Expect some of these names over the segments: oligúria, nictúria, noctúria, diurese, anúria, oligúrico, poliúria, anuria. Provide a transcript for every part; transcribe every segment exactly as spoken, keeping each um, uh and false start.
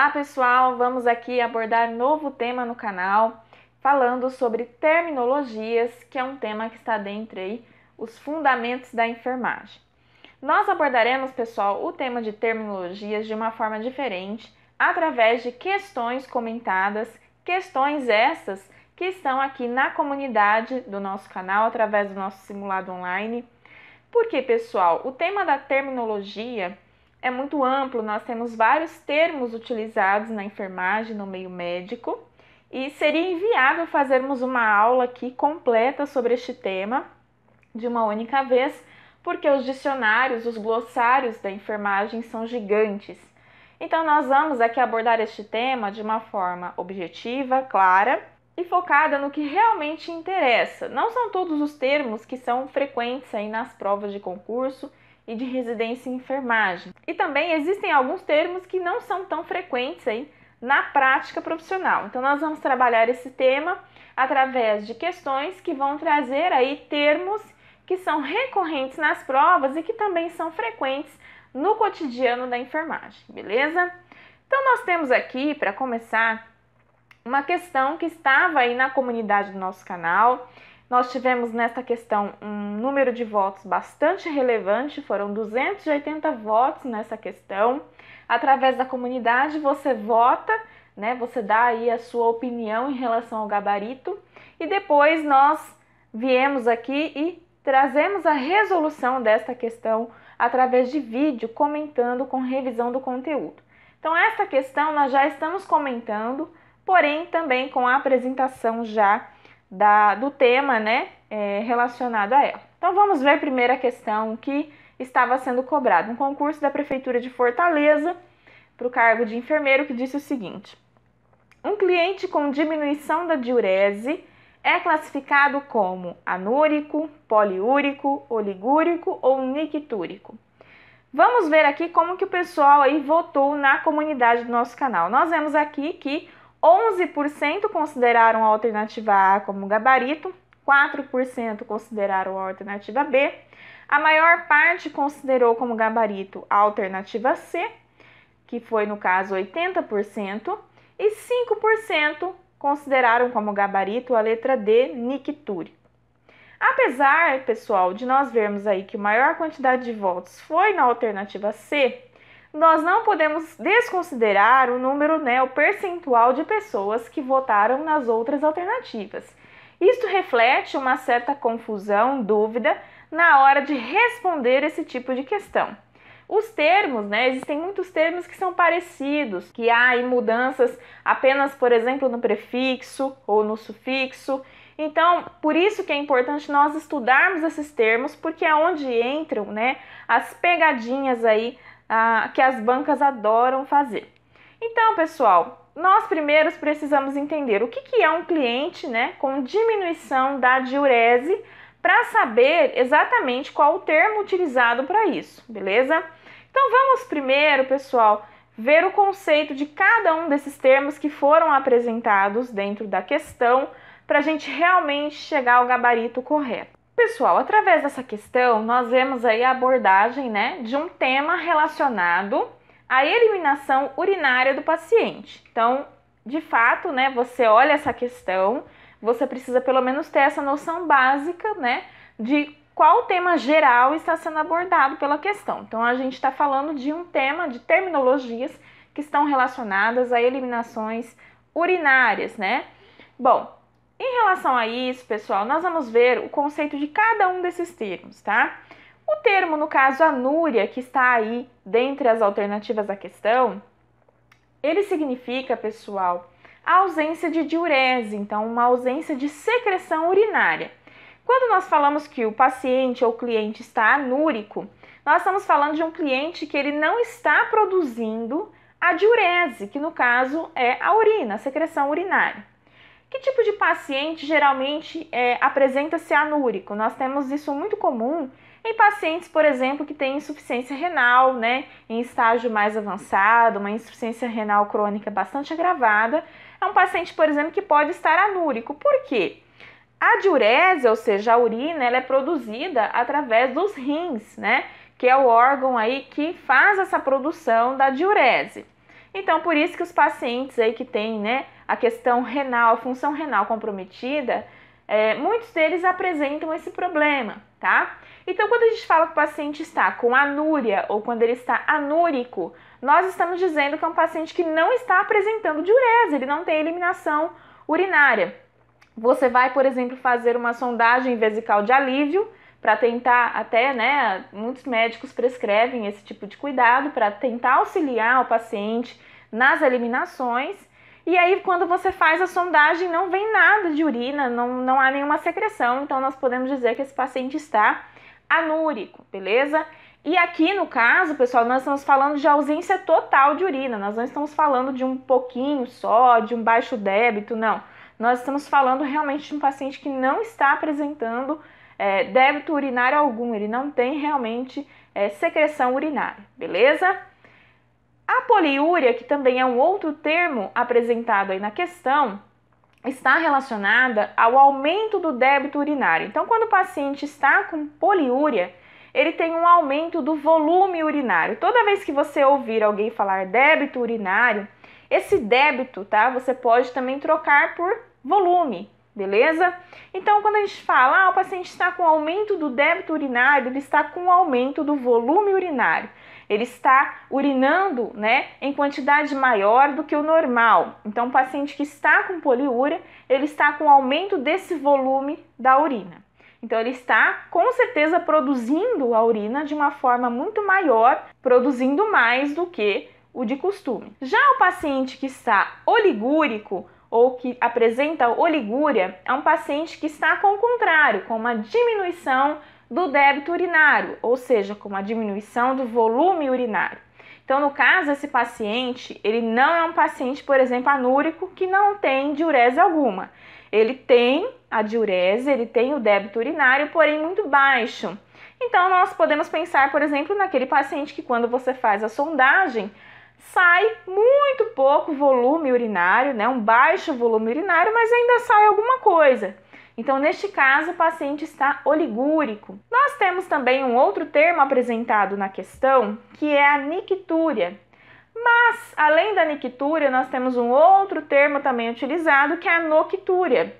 Olá pessoal, vamos aqui abordar novo tema no canal, falando sobre terminologias, que é um tema que está dentro aí, os fundamentos da enfermagem. Nós abordaremos, pessoal, o tema de terminologias de uma forma diferente, através de questões comentadas, questões essas que estão aqui na comunidade do nosso canal, através do nosso simulado online. Porque, pessoal, o tema da terminologia é muito amplo, nós temos vários termos utilizados na enfermagem, no meio médico, e seria inviável fazermos uma aula aqui completa sobre este tema de uma única vez, porque os dicionários, os glossários da enfermagem são gigantes. Então nós vamos aqui abordar este tema de uma forma objetiva, clara e focada no que realmente interessa. Não são todos os termos que são frequentes aí nas provas de concurso e de residência em enfermagem. E também existem alguns termos que não são tão frequentes aí na prática profissional. Então nós vamos trabalhar esse tema através de questões que vão trazer aí termos que são recorrentes nas provas e que também são frequentes no cotidiano da enfermagem, beleza? Então nós temos aqui, para começar, uma questão que estava aí na comunidade do nosso canal. Nós tivemos nesta questão um número de votos bastante relevante, foram duzentos e oitenta votos nessa questão. Através da comunidade você vota, né? Você dá aí a sua opinião em relação ao gabarito e depois nós viemos aqui e trazemos a resolução desta questão através de vídeo, comentando com revisão do conteúdo. Então, esta questão nós já estamos comentando, porém também com a apresentação já da, do tema, né, é, relacionado a ela. Então, vamos ver a primeira questão que estava sendo cobrada. Um concurso da Prefeitura de Fortaleza para o cargo de enfermeiro que disse o seguinte: um cliente com diminuição da diurese é classificado como anúrico, poliúrico, oligúrico ou nictúrico. Vamos ver aqui como que o pessoal aí votou na comunidade do nosso canal. Nós vemos aqui que onze por cento consideraram a alternativa A como gabarito, quatro por cento consideraram a alternativa B, a maior parte considerou como gabarito a alternativa C, que foi no caso oitenta por cento, e cinco por cento consideraram como gabarito a letra D, nictúria. Apesar, pessoal, de nós vermos aí que a maior quantidade de votos foi na alternativa C, nós não podemos desconsiderar o número, né, o percentual de pessoas que votaram nas outras alternativas. Isto reflete uma certa confusão, dúvida, na hora de responder esse tipo de questão. Os termos, né? Existem muitos termos que são parecidos, que há aí mudanças apenas, por exemplo, no prefixo ou no sufixo. Então, por isso que é importante nós estudarmos esses termos, porque é onde entram, né, as pegadinhas aí ah, que as bancas adoram fazer. Então, pessoal, nós primeiros precisamos entender o que, que é um cliente, né, com diminuição da diurese, para saber exatamente qual o termo utilizado para isso, beleza? Então vamos primeiro, pessoal, ver o conceito de cada um desses termos que foram apresentados dentro da questão para a gente realmente chegar ao gabarito correto. Pessoal, através dessa questão nós vemos aí a abordagem, né, de um tema relacionado à eliminação urinária do paciente. Então, de fato, né, você olha essa questão, você precisa pelo menos ter essa noção básica, né, de qual tema geral está sendo abordado pela questão. Então a gente está falando de um tema de terminologias que estão relacionadas a eliminações urinárias, né? Bom, em relação a isso, pessoal, nós vamos ver o conceito de cada um desses termos, tá? O termo, no caso, anuria, que está aí dentre as alternativas da questão, ele significa, pessoal, a ausência de diurese, então uma ausência de secreção urinária. Quando nós falamos que o paciente ou cliente está anúrico, nós estamos falando de um cliente que ele não está produzindo a diurese, que no caso é a urina, a secreção urinária. Que tipo de paciente geralmente é, apresenta-se anúrico? Nós temos isso muito comum em pacientes, por exemplo, que têm insuficiência renal, né, em estágio mais avançado, uma insuficiência renal crônica bastante agravada. É um paciente, por exemplo, que pode estar anúrico. Por quê? A diurese, ou seja, a urina, ela é produzida através dos rins, né, que é o órgão aí que faz essa produção da diurese. Então, por isso que os pacientes aí que têm, né, a questão renal, a função renal comprometida, é, muitos deles apresentam esse problema, tá? Então, quando a gente fala que o paciente está com anúria ou quando ele está anúrico, nós estamos dizendo que é um paciente que não está apresentando diurese, ele não tem eliminação urinária. Você vai, por exemplo, fazer uma sondagem vesical de alívio para tentar até, né, muitos médicos prescrevem esse tipo de cuidado para tentar auxiliar o paciente nas eliminações. E aí, quando você faz a sondagem, não vem nada de urina, não, não há nenhuma secreção, então nós podemos dizer que esse paciente está anúrico, beleza? E aqui, no caso, pessoal, nós estamos falando de ausência total de urina, nós não estamos falando de um pouquinho só, de um baixo débito, não. Nós estamos falando realmente de um paciente que não está apresentando É, débito urinário algum, ele não tem realmente é, secreção urinária, beleza? A poliúria, que também é um outro termo apresentado aí na questão, está relacionada ao aumento do débito urinário. Então, quando o paciente está com poliúria, ele tem um aumento do volume urinário. Toda vez que você ouvir alguém falar débito urinário, esse débito, tá? Você pode também trocar por volume. Beleza? Então, quando a gente fala, ah, o paciente está com aumento do débito urinário, ele está com aumento do volume urinário. Ele está urinando, né, em quantidade maior do que o normal. Então, o paciente que está com poliúria, ele está com aumento desse volume da urina. Então, ele está, com certeza, produzindo a urina de uma forma muito maior, produzindo mais do que o de costume. Já o paciente que está oligúrico, ou que apresenta oligúria, é um paciente que está com o contrário, com uma diminuição do débito urinário, ou seja, com uma diminuição do volume urinário. Então, no caso, esse paciente, ele não é um paciente, por exemplo, anúrico, que não tem diurese alguma. Ele tem a diurese, ele tem o débito urinário, porém muito baixo. Então, nós podemos pensar, por exemplo, naquele paciente que quando você faz a sondagem, sai muito pouco volume urinário, né? Um baixo volume urinário, mas ainda sai alguma coisa. Então, neste caso, o paciente está oligúrico. Nós temos também um outro termo apresentado na questão, que é a nictúria. Mas, além da nictúria, nós temos um outro termo também utilizado, que é a noctúria,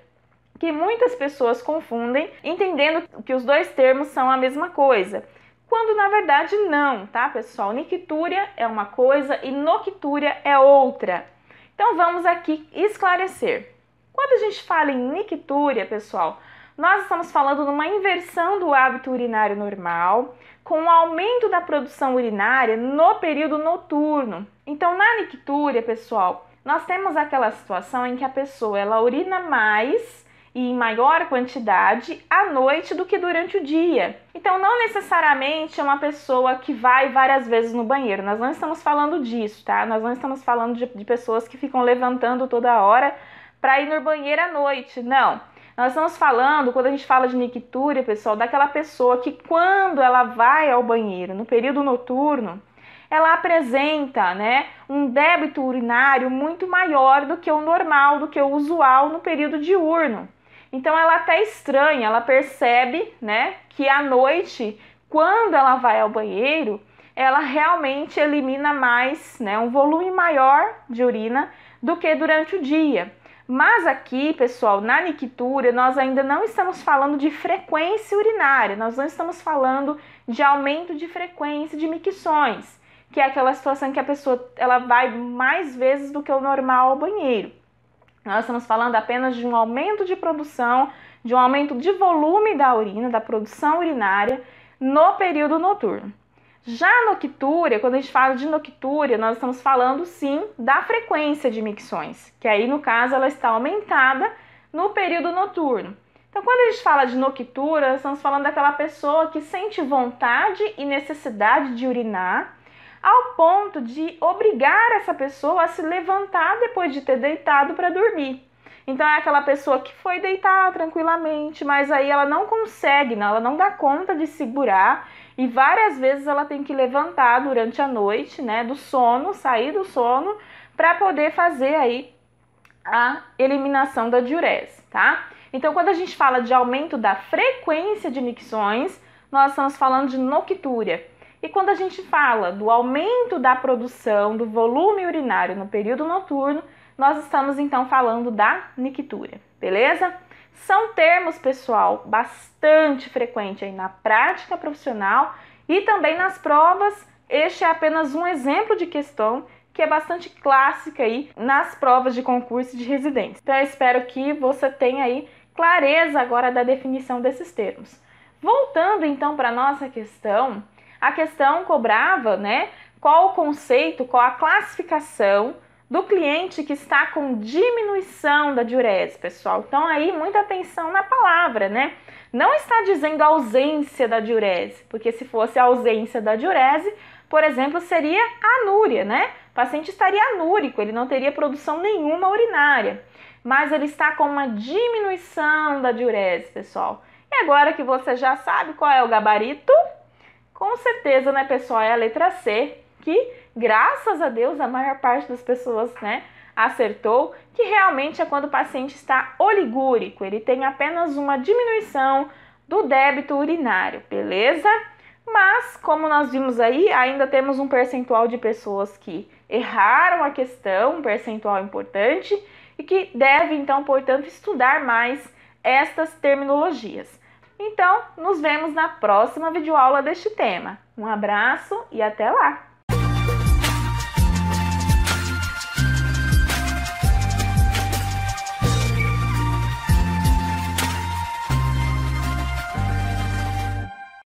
que muitas pessoas confundem, entendendo que os dois termos são a mesma coisa. Quando na verdade não, tá, pessoal? Nictúria é uma coisa e noctúria é outra. Então vamos aqui esclarecer. Quando a gente fala em nictúria, pessoal, nós estamos falando de uma inversão do hábito urinário normal com o aumento da produção urinária no período noturno. Então na nictúria, pessoal, nós temos aquela situação em que a pessoa ela urina mais e em maior quantidade à noite do que durante o dia. Então, não necessariamente é uma pessoa que vai várias vezes no banheiro. Nós não estamos falando disso, tá? Nós não estamos falando de, de pessoas que ficam levantando toda hora para ir no banheiro à noite, não. Nós estamos falando, quando a gente fala de nictúria, pessoal, daquela pessoa que quando ela vai ao banheiro no período noturno, ela apresenta, né, um débito urinário muito maior do que o normal, do que o usual no período diurno. Então ela até estranha, ela percebe, né, que à noite, quando ela vai ao banheiro, ela realmente elimina mais, né, um volume maior de urina do que durante o dia. Mas aqui, pessoal, na nictúria, nós ainda não estamos falando de frequência urinária, nós não estamos falando de aumento de frequência de micções, que é aquela situação em que a pessoa ela vai mais vezes do que o normal ao banheiro. Nós estamos falando apenas de um aumento de produção, de um aumento de volume da urina, da produção urinária, no período noturno. Já a noctúria, quando a gente fala de noctúria, nós estamos falando sim da frequência de micções, que aí no caso ela está aumentada no período noturno. Então quando a gente fala de noctúria, nós estamos falando daquela pessoa que sente vontade e necessidade de urinar, ao ponto de obrigar essa pessoa a se levantar depois de ter deitado para dormir. Então é aquela pessoa que foi deitar tranquilamente, mas aí ela não consegue, ela não dá conta de segurar e várias vezes ela tem que levantar durante a noite, né, do sono, sair do sono para poder fazer aí a eliminação da diurese, tá? Então quando a gente fala de aumento da frequência de micções, nós estamos falando de noctúria. E quando a gente fala do aumento da produção do volume urinário no período noturno, nós estamos então falando da nictúria, beleza? São termos, pessoal, bastante frequentes aí na prática profissional e também nas provas. Este é apenas um exemplo de questão que é bastante clássica aí nas provas de concurso de residência. Então eu espero que você tenha aí clareza agora da definição desses termos. Voltando então para a nossa questão, a questão cobrava, né, qual o conceito, qual a classificação do cliente que está com diminuição da diurese, pessoal. Então aí muita atenção na palavra, né? Não está dizendo ausência da diurese, porque se fosse a ausência da diurese, por exemplo, seria anúria, né? O paciente estaria anúrico, ele não teria produção nenhuma urinária, mas ele está com uma diminuição da diurese, pessoal. E agora que você já sabe qual é o gabarito, com certeza, né, pessoal, é a letra C, que, graças a Deus, a maior parte das pessoas, né, acertou, que realmente é quando o paciente está oligúrico, ele tem apenas uma diminuição do débito urinário, beleza? Mas, como nós vimos aí, ainda temos um percentual de pessoas que erraram a questão, um percentual importante, e que deve, então, portanto, estudar mais estas terminologias. Então, nos vemos na próxima videoaula deste tema. Um abraço e até lá!